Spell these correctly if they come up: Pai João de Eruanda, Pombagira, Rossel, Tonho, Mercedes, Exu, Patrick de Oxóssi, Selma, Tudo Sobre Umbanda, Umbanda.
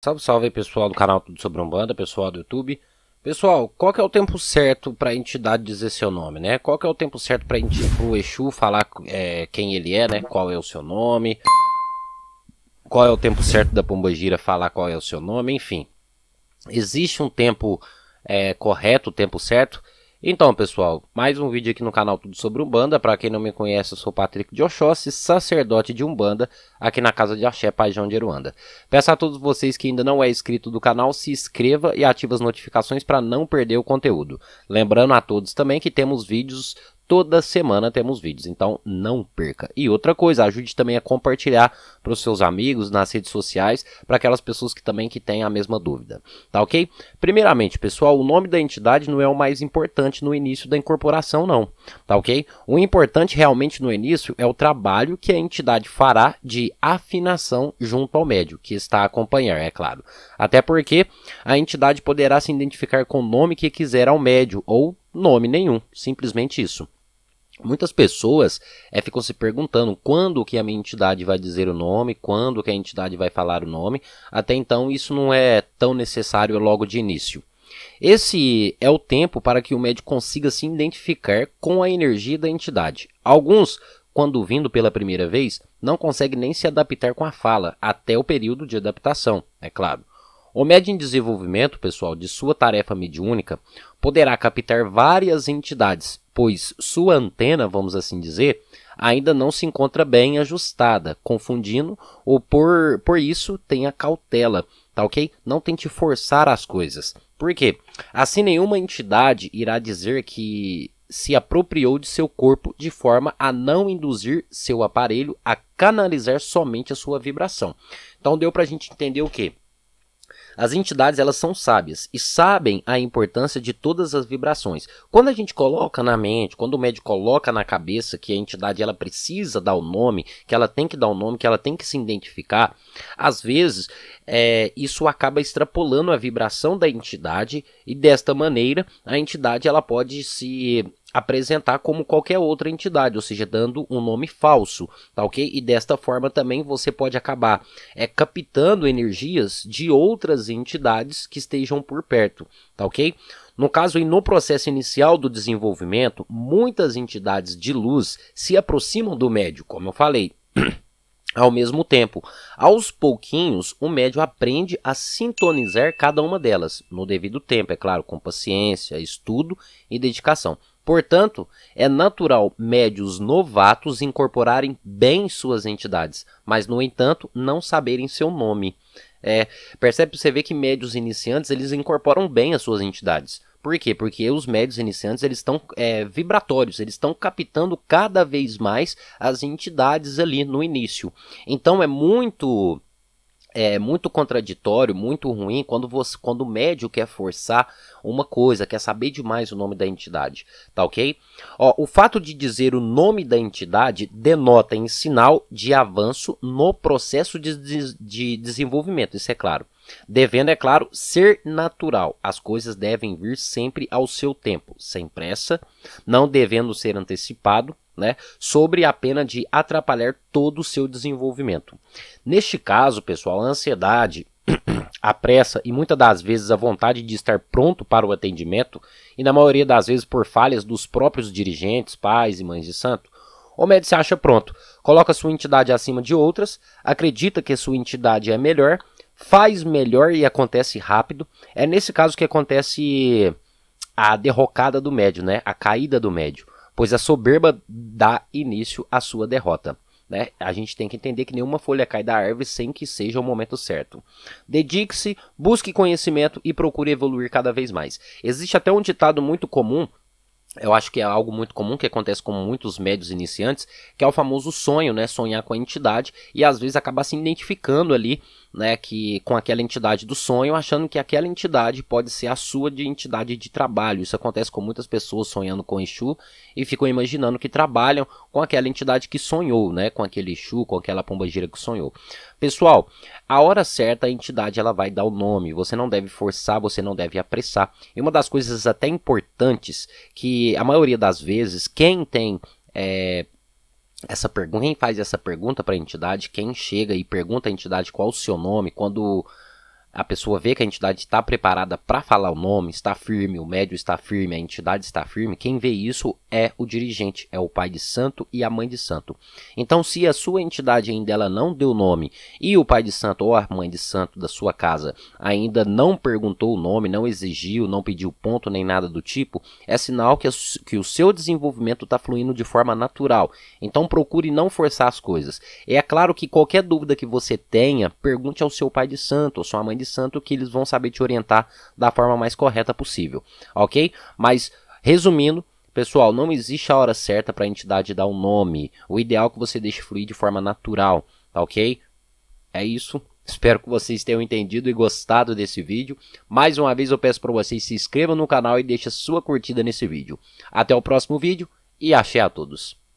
Salve, salve pessoal do canal Tudo Sobre Umbanda, pessoal do YouTube. Pessoal, qual que é o tempo certo para a entidade dizer seu nome, né? Qual que é o tempo certo para o Exu falar quem ele é, né? Qual é o seu nome? Qual é o tempo certo da Pombagira falar qual é o seu nome? Enfim, existe um tempo correto, o tempo certo? Então, pessoal, mais um vídeo aqui no canal Tudo Sobre Umbanda. Para quem não me conhece, eu sou Patrick de Oxóssi, sacerdote de Umbanda, aqui na Casa de Axé, Pai João de Eruanda. Peço a todos vocês que ainda não é inscrito do canal, se inscreva e ative as notificações para não perder o conteúdo. Lembrando a todos também que temos vídeos, toda semana temos vídeos, então não perca. E outra coisa, ajude também a compartilhar para os seus amigos nas redes sociais, para aquelas pessoas que também têm a mesma dúvida, tá ok? Primeiramente, pessoal, o nome da entidade não é o mais importante no início da incorporação não, tá ok? O importante realmente no início é o trabalho que a entidade fará de afinação junto ao médium, que está a acompanhar, é claro. Até porque a entidade poderá se identificar com o nome que quiser ao médium ou nome nenhum, simplesmente isso. Muitas pessoas ficam se perguntando quando que a minha entidade vai dizer o nome, quando que a entidade vai falar o nome. Até então isso não é tão necessário logo de início. Esse é o tempo para que o médium consiga se identificar com a energia da entidade. Alguns, quando vindo pela primeira vez, não conseguem nem se adaptar com a fala, até o período de adaptação, é claro. O médium em desenvolvimento, pessoal, de sua tarefa mediúnica, poderá captar várias entidades, pois sua antena, vamos assim dizer, ainda não se encontra bem ajustada, confundindo, ou por isso tenha cautela, tá ok? Não tente forçar as coisas. Por quê? Assim nenhuma entidade irá dizer que se apropriou de seu corpo de forma a não induzir seu aparelho a canalizar somente a sua vibração. Então deu pra gente entender o quê? As entidades, elas são sábias e sabem a importância de todas as vibrações. Quando a gente coloca na mente, quando o médium coloca na cabeça que a entidade ela precisa dar o nome, que ela tem que dar o nome, que ela tem que se identificar, às vezes isso acaba extrapolando a vibração da entidade e desta maneira a entidade ela pode se apresentar como qualquer outra entidade, ou seja, dando um nome falso, tá ok? E desta forma também você pode acabar captando energias de outras entidades que estejam por perto, tá ok? No caso, e no processo inicial do desenvolvimento, muitas entidades de luz se aproximam do médium, como eu falei. Ao mesmo tempo, aos pouquinhos, o médium aprende a sintonizar cada uma delas, no devido tempo, é claro, com paciência, estudo e dedicação. Portanto, é natural médiuns novatos incorporarem bem suas entidades, mas, no entanto, não saberem seu nome. Você vê que médiuns iniciantes eles incorporam bem as suas entidades. Por quê? Porque os médiuns iniciantes eles estão vibratórios, eles estão captando cada vez mais as entidades ali no início. Então, é muito contraditório, muito ruim quando o médium quer forçar uma coisa, quer saber demais o nome da entidade, tá ok? Ó, o fato de dizer o nome da entidade denota em sinal de avanço no processo de desenvolvimento, isso é claro. Devendo, é claro, ser natural, as coisas devem vir sempre ao seu tempo, sem pressa, não devendo ser antecipado, né, sobre a pena de atrapalhar todo o seu desenvolvimento. Neste caso, pessoal, a ansiedade, a pressa e muitas das vezes a vontade de estar pronto para o atendimento, e na maioria das vezes por falhas dos próprios dirigentes, pais e mães de santo, o médium se acha pronto, coloca sua entidade acima de outras, acredita que sua entidade é melhor, faz melhor e acontece rápido. É nesse caso que acontece a derrocada do médium, né, a caída do médium, pois a soberba dá início à sua derrota, né? A gente tem que entender que nenhuma folha cai da árvore sem que seja o momento certo. Dedique-se, busque conhecimento e procure evoluir cada vez mais. Existe até um ditado muito comum, eu acho que é algo muito comum que acontece com muitos médiuns iniciantes, que é o famoso sonho, né? Sonhar com a entidade e às vezes acabar se identificando ali, né, com aquela entidade do sonho, achando que aquela entidade pode ser a sua entidade de trabalho. Isso acontece com muitas pessoas sonhando com Exu e ficam imaginando que trabalham com aquela entidade que sonhou, né, com aquele Exu, com aquela pombagira que sonhou. Pessoal, a hora certa a entidade ela vai dar o nome, você não deve forçar, você não deve apressar. E uma das coisas até importantes que a maioria das vezes quem tem quem faz essa pergunta para a entidade, quem chega e pergunta à entidade qual o seu nome, quando a pessoa vê que a entidade está preparada para falar o nome, está firme, o médium está firme, a entidade está firme, quem vê isso é o dirigente, é o pai de santo e a mãe de santo. Então, se a sua entidade ainda ela não deu nome e o pai de santo ou a mãe de santo da sua casa ainda não perguntou o nome, não exigiu, não pediu ponto nem nada do tipo, é sinal que o seu desenvolvimento está fluindo de forma natural. Então, procure não forçar as coisas. É claro que qualquer dúvida que você tenha, pergunte ao seu pai de santo ou sua mãe de santo, que eles vão saber te orientar da forma mais correta possível, ok? Mas, resumindo, pessoal, não existe a hora certa para a entidade dar um nome. O ideal é que você deixe fluir de forma natural, tá ok? É isso. Espero que vocês tenham entendido e gostado desse vídeo. Mais uma vez eu peço para vocês se inscrevam no canal e deixem sua curtida nesse vídeo. Até o próximo vídeo e axé a todos!